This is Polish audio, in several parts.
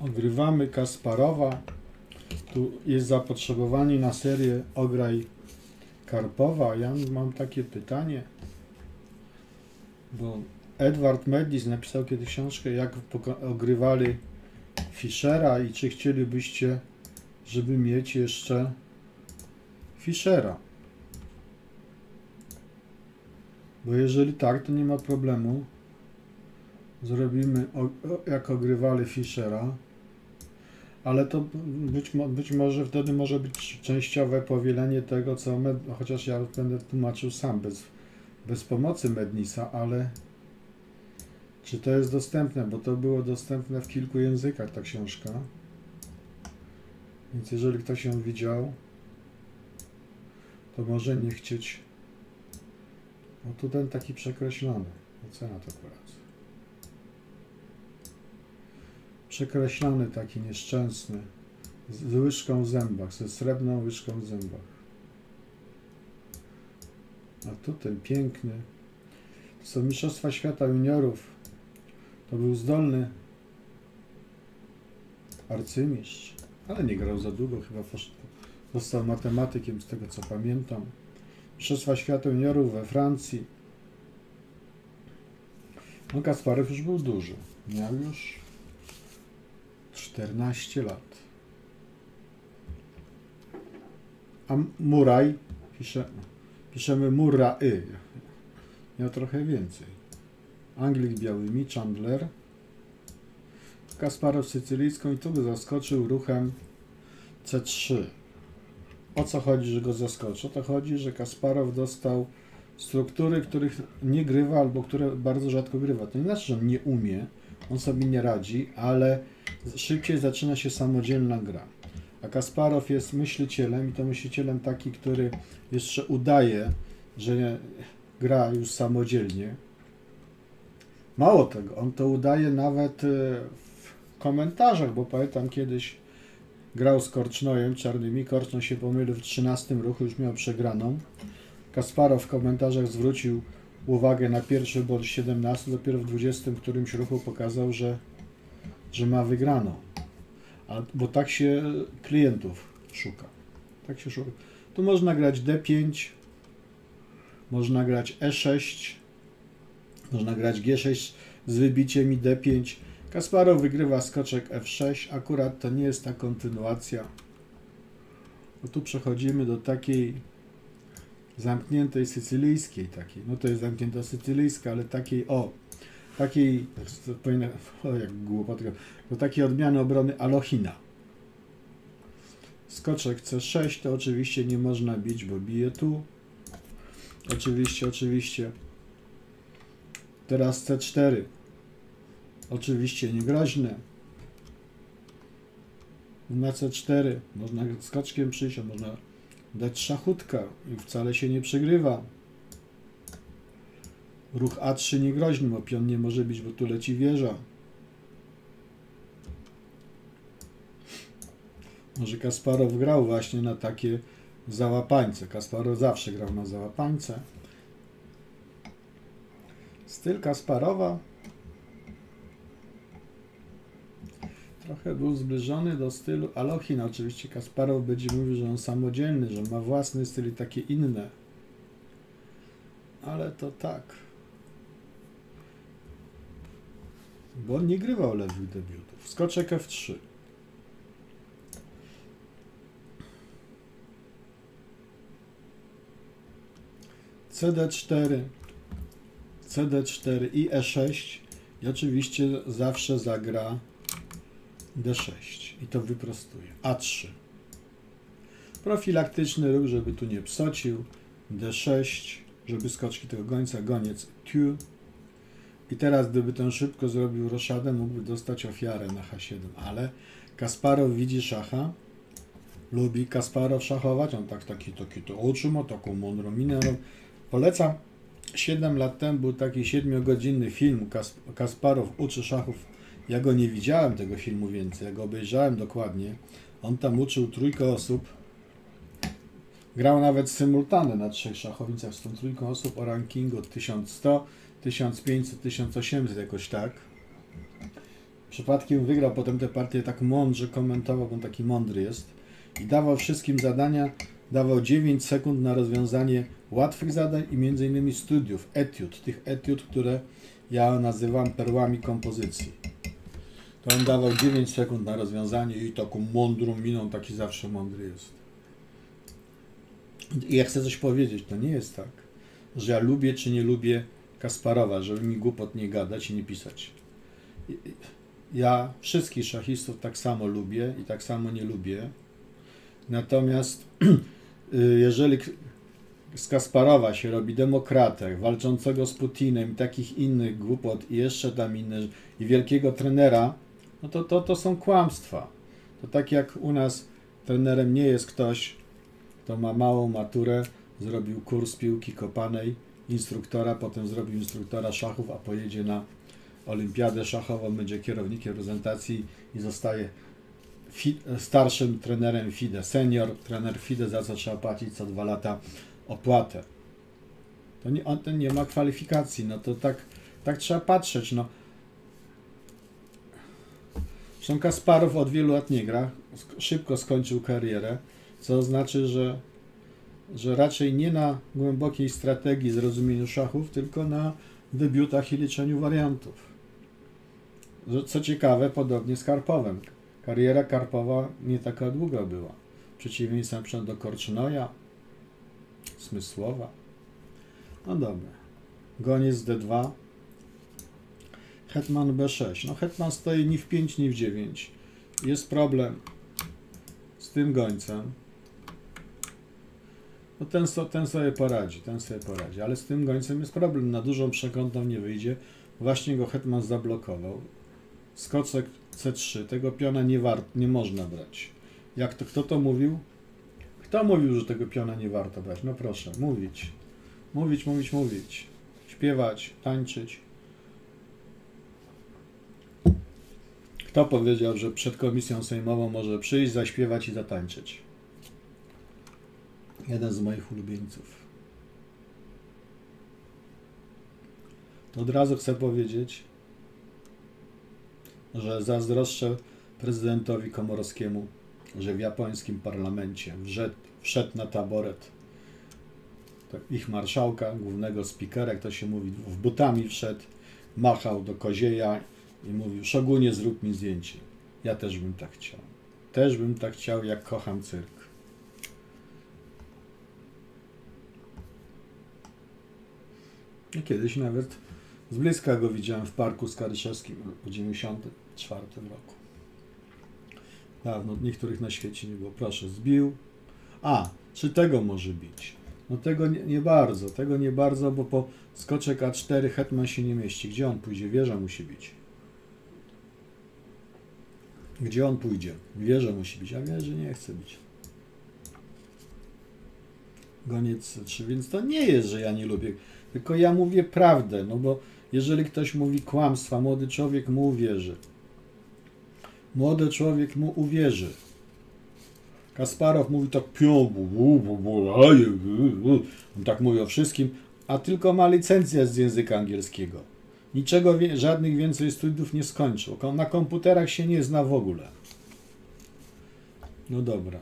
Odgrywamy Kasparowa. Tu jest zapotrzebowanie na serię Ograj Karpowa. Ja mam takie pytanie, bo Edward Mednis napisał kiedyś książkę, jak ogrywali Fischera i czy chcielibyście, żeby mieć jeszcze Fischera. Bo jeżeli tak, to nie ma problemu. Zrobimy, jak ogrywali Fischera. Ale to być może wtedy może być częściowe powielenie tego, co chociaż ja będę tłumaczył sam, bez pomocy Mednisa, ale czy to jest dostępne, bo to było dostępne w kilku językach, ta książka. Więc jeżeli ktoś ją widział, to może nie chcieć. No tu ten taki przekreślony. Ocena to akurat. Przekreślony taki nieszczęsny. Z łyżką w zębach, ze srebrną łyżką w zębach. A tu ten piękny. To są Mistrzostwa Świata Juniorów. To był zdolny arcymistrz. Ale nie grał za długo, chyba został matematykiem, z tego co pamiętam. Mistrzostwa Świata Juniorów we Francji. No Kasparow już był duży. Miał już 14 lat. A Muraj, piszemy Murray. Miał trochę więcej. Anglik białymi, Chandler. Kasparow sycylijską i tu go zaskoczył ruchem C3. O co chodzi, że go zaskoczył? O to chodzi, że Kasparow dostał struktury, których nie grywa albo które bardzo rzadko grywa. To nie znaczy, że on nie umie, on sobie nie radzi, ale szybciej zaczyna się samodzielna gra. A Kasparow jest myślicielem i to myślicielem taki, który jeszcze udaje, że gra już samodzielnie. Mało tego, on to udaje nawet w komentarzach, bo pamiętam kiedyś grał z Korcznojem czarnymi, Korcznoj się pomylił w 13 ruchu, już miał przegraną. Kasparow w komentarzach zwrócił uwagę na pierwszy bądź 17, dopiero w 20 którymś ruchu pokazał, że ma wygraną. Bo tak się klientów szuka. Tak się szuka. Tu można grać D5, można grać E6, można grać G6 z wybiciem i D5. Kasparow wygrywa skoczek F6. Akurat to nie jest ta kontynuacja. No tu przechodzimy do takiej zamkniętej sycylijskiej. Takiej. No to jest zamknięta sycylijska, ale takiej takiej odmiany obrony Alochina. Skoczek C6 to oczywiście nie można bić, bo bije tu. Oczywiście. Teraz C4. Oczywiście niegroźne. Na C4 można skoczkiem przyjść, a można dać szachutka i wcale się nie przegrywa. Ruch A3 niegroźny, bo pion nie może być, bo tu leci wieża. Może Kasparow grał właśnie na takie załapańce. Kasparow zawsze grał na załapańce. Styl Kasparowa trochę był zbliżony do stylu Alochina. Oczywiście Kasparow będzie mówił, że on samodzielny, że ma własny styl i takie inne. Ale to tak. Bo on nie grywał lewych debiutów. Skoczek F3. CD4 i E6. I oczywiście zawsze zagra D6. I to wyprostuje. A3. Profilaktyczny ruch, żeby tu nie psocił. D6. Żeby skoczki tego gońca, goniec tu. I teraz, gdyby ten szybko zrobił roszadę, mógłby dostać ofiarę na H7, ale Kasparow widzi szacha, lubi Kasparow szachować, on taki to oczy ma, taką mądrą minę. Polecam, 7 lat temu był taki 7-godzinny film, Kasparow uczy szachów. Ja go nie widziałem, tego filmu więcej, ja go obejrzałem dokładnie. On tam uczył trójkę osób. Grał nawet symultany na 3 szachownicach z tą trójką osób o rankingu od 1100, 1500, 1800, jakoś tak. Przypadkiem wygrał potem tę partię tak mądrze, komentował, bo on taki mądry jest. I dawał wszystkim zadania, dawał 9 sekund na rozwiązanie łatwych zadań i m.in. studiów, etiud, tych etiud, które ja nazywam perłami kompozycji. To on dawał 9 sekund na rozwiązanie i taką mądrą miną, taki zawsze mądry jest. I ja chcę coś powiedzieć, to nie jest tak, że ja lubię czy nie lubię Kasparowa, żeby mi głupot nie gadać i nie pisać. Ja wszystkich szachistów tak samo lubię i tak samo nie lubię. Natomiast jeżeli z Kasparowa się robi demokratę, walczącego z Putinem i takich innych głupot i jeszcze tam inne, i wielkiego trenera, no to są kłamstwa. To tak jak u nas trenerem nie jest ktoś, kto ma małą maturę, zrobił kurs piłki kopanej, instruktora, potem zrobił instruktora szachów, a pojedzie na olimpiadę szachową, będzie kierownikiem reprezentacji i zostaje starszym trenerem FIDE, senior trener FIDE, za co trzeba płacić co 2 lata opłatę. To nie, on ten nie ma kwalifikacji, no to tak trzeba patrzeć. No. Zresztą Kasparow od wielu lat nie gra, szybko skończył karierę, co znaczy, że raczej nie na głębokiej strategii zrozumieniu szachów, tylko na debiutach i liczeniu wariantów. Co ciekawe, podobnie z Karpowem. Kariera Karpowa nie taka długa była. Przeciwieństwem np. do Korcznoja, Smysłowa. No dobra. Goniec D2. Hetman B6. No hetman stoi ni w 5, ni w 9. Jest problem z tym gońcem. No ten sobie poradzi, ale z tym gońcem jest problem. Na dużą przekątną nie wyjdzie. Właśnie go hetman zablokował. Skoczek C3. Tego piona nie można brać. Jak to, kto to mówił? Kto mówił, że tego piona nie warto brać? No proszę, mówić. Mówić, mówić, mówić. Śpiewać, tańczyć. Kto powiedział, że przed komisją sejmową może przyjść, zaśpiewać i zatańczyć? Jeden z moich ulubieńców. To od razu chcę powiedzieć, że zazdroszczę prezydentowi Komorowskiemu, że w japońskim parlamencie wszedł na taboret ich marszałka, głównego spikera, jak to się mówi, w butami wszedł, machał do kozieja i mówił: szogunie, zrób mi zdjęcie. Ja też bym tak chciał. Też bym tak chciał, jak kocham cyrk. I kiedyś nawet z bliska go widziałem w parku Skaryszewskim w 1994 roku. Dawno niektórych na świecie nie było. Proszę, zbił. A, czy tego może bić? No tego nie bardzo, bo po skoczek A4 hetman się nie mieści. Gdzie on pójdzie? Wieża musi bić. Gdzie on pójdzie? Wieża musi bić, a wieży nie chce bić. Goniec C3, więc to nie jest, że ja nie lubię, tylko ja mówię prawdę, no bo jeżeli ktoś mówi kłamstwa, młody człowiek mu uwierzy. Młody człowiek mu uwierzy. Kasparow mówi tak on tak mówi o wszystkim, a tylko ma licencję z języka angielskiego. Niczego, żadnych więcej studiów nie skończył. Na komputerach się nie zna w ogóle. No dobra.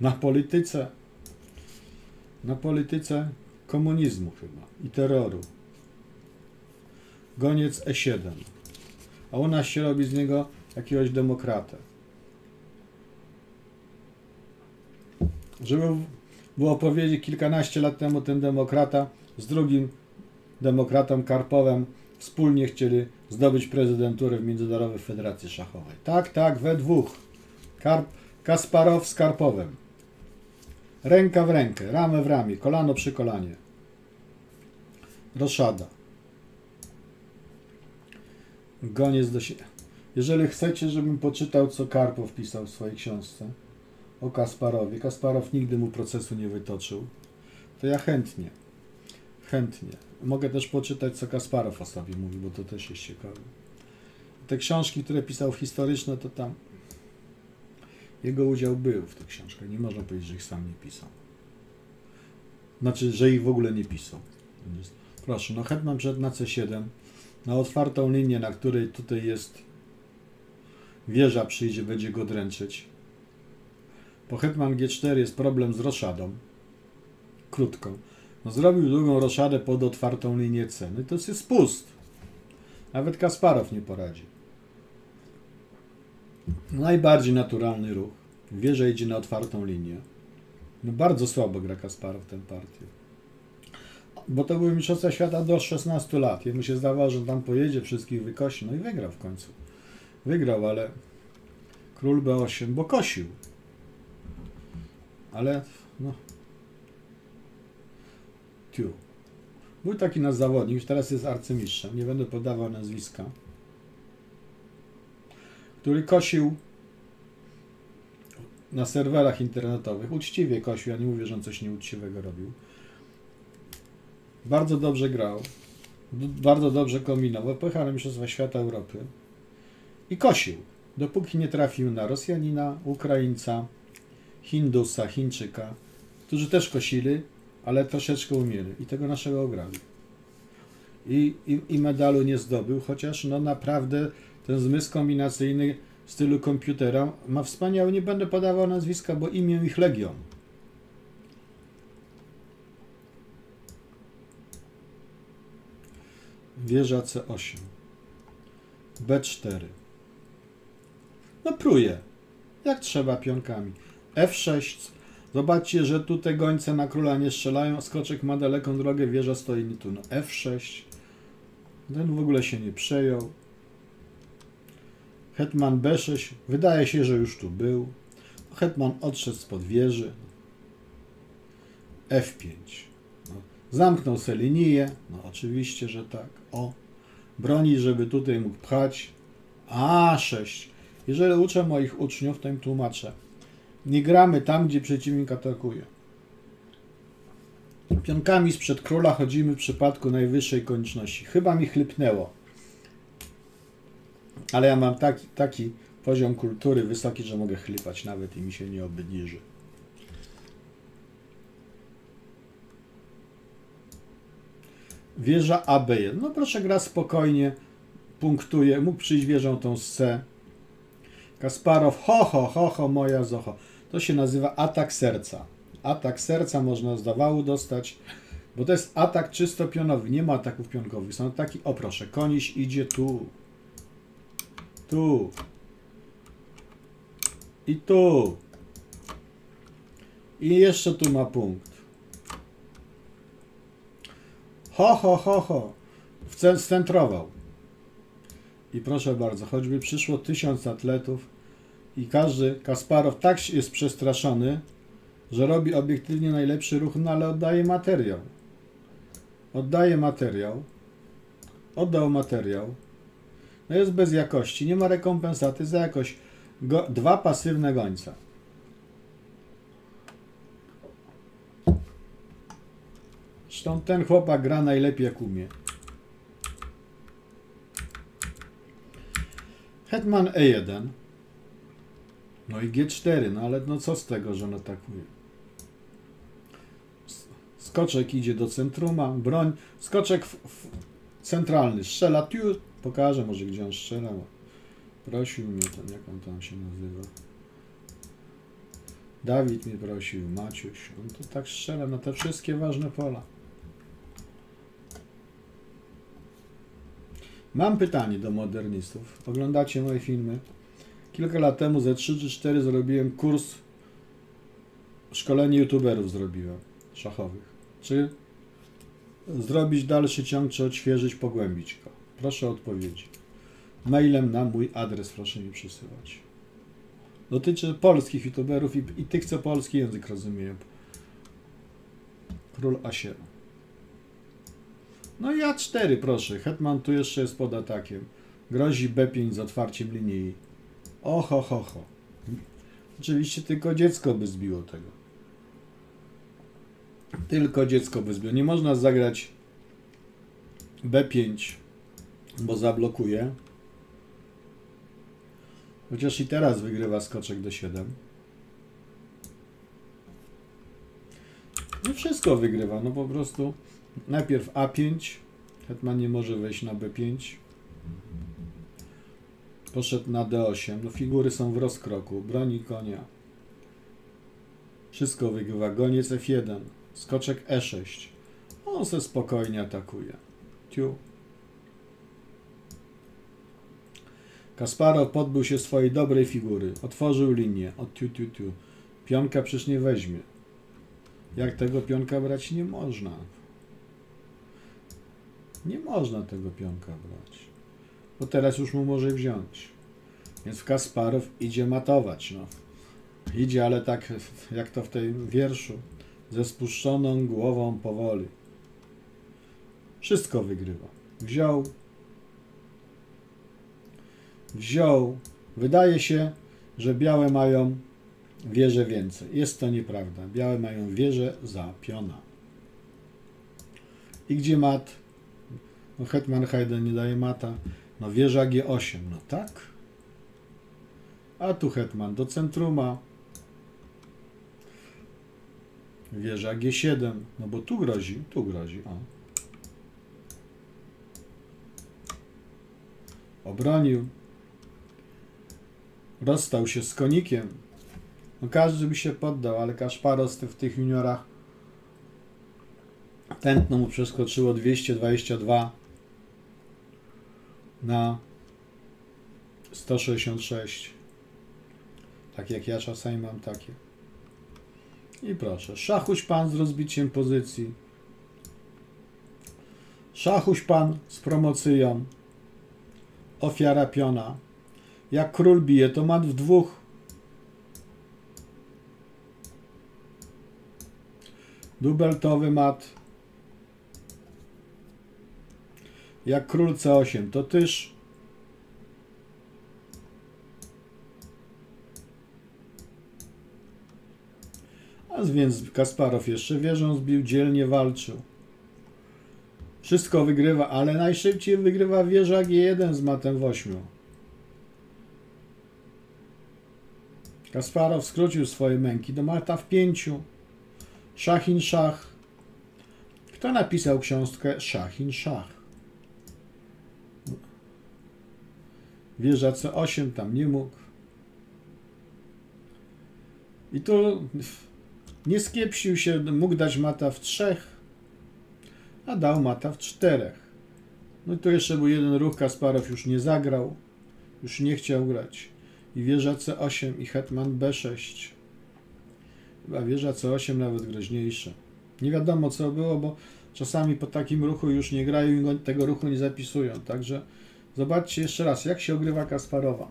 Na polityce komunizmu chyba i terroru. Goniec E7. A u nas się robi z niego jakiegoś demokratę. Żeby było powiedzieć, kilkanaście lat temu ten demokrata z drugim demokratą Karpowem wspólnie chcieli zdobyć prezydenturę w Międzynarodowej Federacji Szachowej. Tak, we dwóch. Kasparow z Karpowem. Ręka w rękę, ramę w ramię, kolano przy kolanie. Roszada. Goniec do siebie. Jeżeli chcecie, żebym poczytał, co Karpow pisał w swojej książce o Kasparowie, Kasparow nigdy mu procesu nie wytoczył, to ja chętnie. Mogę też poczytać, co Kasparow o sobie mówi, bo to też jest ciekawe. Te książki, które pisał historyczne, to tam... Jego udział był w tych książkach. Nie można powiedzieć, że ich sam nie pisał. Znaczy, że ich w ogóle nie pisał. Proszę, no hetman przed na C7, na otwartą linię, na której tutaj jest Wieża przyjdzie, będzie go dręczyć. Po hetman G4 jest problem z roszadą. Krótką. No, zrobił długą roszadę pod otwartą linię ceny. To jest spust. Nawet Kasparow nie poradzi. Najbardziej naturalny ruch. Wieża idzie na otwartą linię. No, bardzo słabo gra Kasparow tę partię. Bo to były mistrzostwa świata do 16 lat. Jemu się zdawało, że tam pojedzie, wszystkich wykosi. No i wygrał w końcu. Wygrał, ale król B8, bo kosił. Ale no... Tiu. Był taki nasz zawodnik, już teraz jest arcymistrzem, nie będę podawał nazwiska, który kosił na serwerach internetowych. Uczciwie kosił, ja nie mówię, że on coś nieuczciwego robił. Bardzo dobrze grał, bardzo dobrze kombinował, pojechał na Mistrzostwa Świata Europy i kosił, dopóki nie trafił na Rosjanina, Ukraińca, Hindusa, Chińczyka, którzy też kosili, ale troszeczkę umieli i tego naszego ograli. I medalu nie zdobył, chociaż no naprawdę ten zmysł kombinacyjny w stylu komputera ma wspaniały, nie będę podawał nazwiska, bo imię ich legion. Wieża C8. B4. No pruje. Jak trzeba pionkami. F6. Zobaczcie, że tutaj gońce na króla nie strzelają. Skoczek ma daleką drogę. Wieża stoi nie tu. No F6. Ten w ogóle się nie przejął. Hetman B6. Wydaje się, że już tu był. Hetman odszedł spod wieży. F5. Zamknął se linię, no oczywiście, że tak, o, broni, żeby tutaj mógł pchać, A6. Jeżeli uczę moich uczniów, to im tłumaczę, nie gramy tam, gdzie przeciwnik atakuje. Pionkami sprzed króla chodzimy w przypadku najwyższej konieczności. Chyba mi chlipnęło, ale ja mam taki poziom kultury wysoki, że mogę chlipać nawet i mi się nie obniży. Wieża AB1. No proszę, gra spokojnie, punktuje. Mógł przyjść wieżą tą z C. Kasparow, ho, ho, ho, ho, moja zoho. To się nazywa atak serca. Atak serca można z dawału dostać, bo to jest atak czysto pionowy. Nie ma ataków pionkowych. Są ataki, o proszę, koniś idzie tu. Tu. I tu. I jeszcze tu ma punkt. Ho, ho, ho, ho. Scentrował. I proszę bardzo, choćby przyszło 1000 atletów i każdy Kasparow tak jest przestraszony, że robi obiektywnie najlepszy ruch, no ale oddaje materiał. Oddaje materiał. Oddał materiał. No jest bez jakości. Nie ma rekompensaty za jakość. Dwa pasywne gońca. Zresztą ten chłopak gra najlepiej jak umie. Hetman E1. No i G4, no ale no co z tego, że on atakuje. Skoczek idzie do centruma, broń. Skoczek centralny strzela. Tiu, pokażę może gdzie on strzelał. Prosił mnie ten, jak on tam się nazywa. Dawid mnie prosił, Maciuś. On to tak strzela na te wszystkie ważne pola. Mam pytanie do modernistów. Oglądacie moje filmy. Kilka lat temu, ze 3 czy 4, zrobiłem kurs, szkolenie youtuberów zrobiłem, szachowych. Czy zrobić dalszy ciąg, czy odświeżyć, pogłębić go? Proszę o odpowiedzi. Mailem na mój adres proszę mi przesyłać. Dotyczy polskich youtuberów i tych, co polski język rozumieją. Król A7. No i A4, proszę. Hetman tu jeszcze jest pod atakiem. Grozi B5 z otwarciem linii. Oho, ho, ho. Oczywiście tylko dziecko by zbiło tego. Tylko dziecko by zbiło. Nie można zagrać B5, bo zablokuje. Chociaż i teraz wygrywa skoczek D7. No wszystko wygrywa, no po prostu. Najpierw A5, hetman nie może wejść na B5. Poszedł na D8. No figury są w rozkroku. Broni konia. Wszystko wygrywa. Goniec F1. Skoczek E6. On se spokojnie atakuje. Ciu. Kasparow podbył się swojej dobrej figury. Otworzył linię. O tiu, tiu, tiu. Pionka przecież nie weźmie. Jak tego pionka brać? Nie można. Nie można tego pionka brać. Bo teraz już mu może wziąć. Więc Kasparow idzie matować. No. Idzie, ale tak jak to w tym wierszu. Ze spuszczoną głową powoli. Wszystko wygrywa. Wziął. Wziął. Wydaje się, że białe mają wieżę więcej. Jest to nieprawda. Białe mają wieżę za piona. I gdzie mat? No hetman H1 nie daje mata. No wieża G8. No tak. A tu hetman do centruma. Wieża G7. No bo tu grozi. Tu grozi. O. Obronił. Rozstał się z konikiem. No każdy by się poddał, ale Kasparow w tych juniorach tętno mu przeskoczyło 222 na 166. Tak jak ja czasami mam takie. I proszę, szachuś pan z rozbiciem pozycji. Szachuś pan z promocją. Ofiara piona. Jak król bije, to mat w dwóch. Dubeltowy mat. Jak król C8, to tyż. A więc Kasparow jeszcze wieżą zbił, dzielnie walczył. Wszystko wygrywa, ale najszybciej wygrywa wieża G1 z matem w 8. Kasparow skrócił swoje męki do mata w 5. Szach in szach. Kto napisał książkę Szach in szach? Wieża C8 tam nie mógł. I tu nie skiepsił się, mógł dać mata w 3, a dał mata w 4. No i tu jeszcze był jeden ruch, Kasparow już nie zagrał. Już nie chciał grać. I wieża C8 i hetman B6. Chyba wieża C8 nawet groźniejsza. Nie wiadomo co było, bo czasami po takim ruchu już nie grają i tego ruchu nie zapisują. Także zobaczcie jeszcze raz, jak się ogrywa Kasparowa.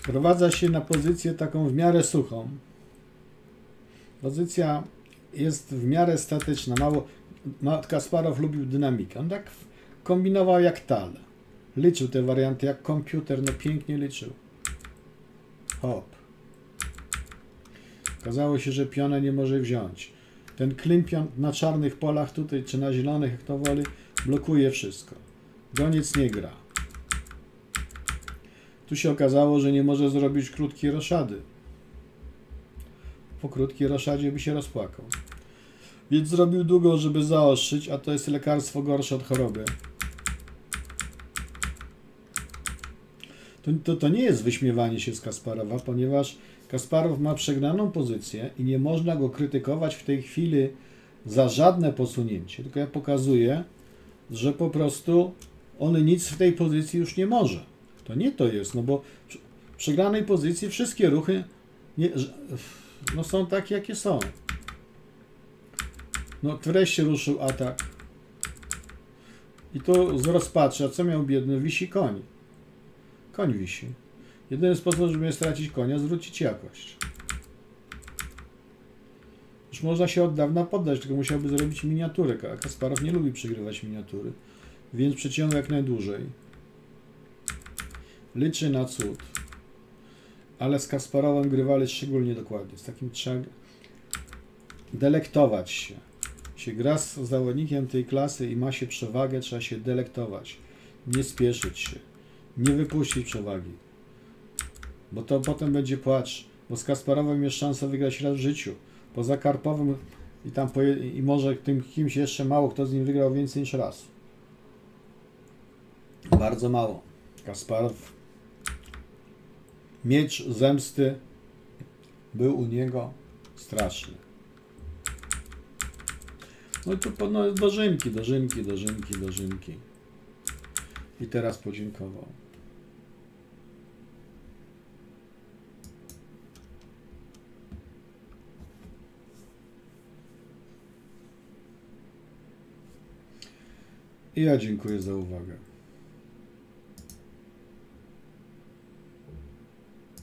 Sprowadza się na pozycję taką w miarę suchą. Pozycja jest w miarę statyczna. Kasparow lubił dynamikę. On tak kombinował jak Tal. Liczył te warianty jak komputer. No pięknie liczył. Hop. Okazało się, że piona nie może wziąć. Ten klympion na czarnych polach tutaj, czy na zielonych, jak to woli, blokuje wszystko. Goniec nie gra. Tu się okazało, że nie może zrobić krótkiej roszady. Po krótkiej roszadzie by się rozpłakał. Więc zrobił długą, żeby zaostrzyć, a to jest lekarstwo gorsze od choroby. To nie jest wyśmiewanie się z Kasparowa, ponieważ Kasparow ma przegraną pozycję i nie można go krytykować w tej chwili za żadne posunięcie. Tylko ja pokazuję, że po prostu on nic w tej pozycji już nie może. To nie to jest, no bo w przegranej pozycji wszystkie ruchy są takie, jakie są. No wreszcie ruszył atak. I to z rozpaczy, a co miał biedny? Wisi koń. Koń wisi. Jedyny sposób, żeby nie stracić konia, zwrócić jakość. Już można się od dawna poddać, tylko musiałby zrobić miniaturę. A Kasparow nie lubi przegrywać miniatury, więc przeciąga jak najdłużej. Liczy na cud. Ale z Kasparowem grywali szczególnie dokładnie. Z takim trzeba delektować się. Gra z zawodnikiem tej klasy i ma się przewagę, trzeba się delektować. Nie spieszyć się. Nie wypuścić przewagi. Bo to potem będzie płacz. Bo z Kasparowem jest szansa wygrać raz w życiu. Poza Karpowym i tam i może tym kimś jeszcze mało kto z nim wygrał więcej niż raz. Bardzo mało. Kasparow, miecz zemsty był u niego straszny. No i tu no, dożynki. I teraz podziękował. I ja dziękuję za uwagę.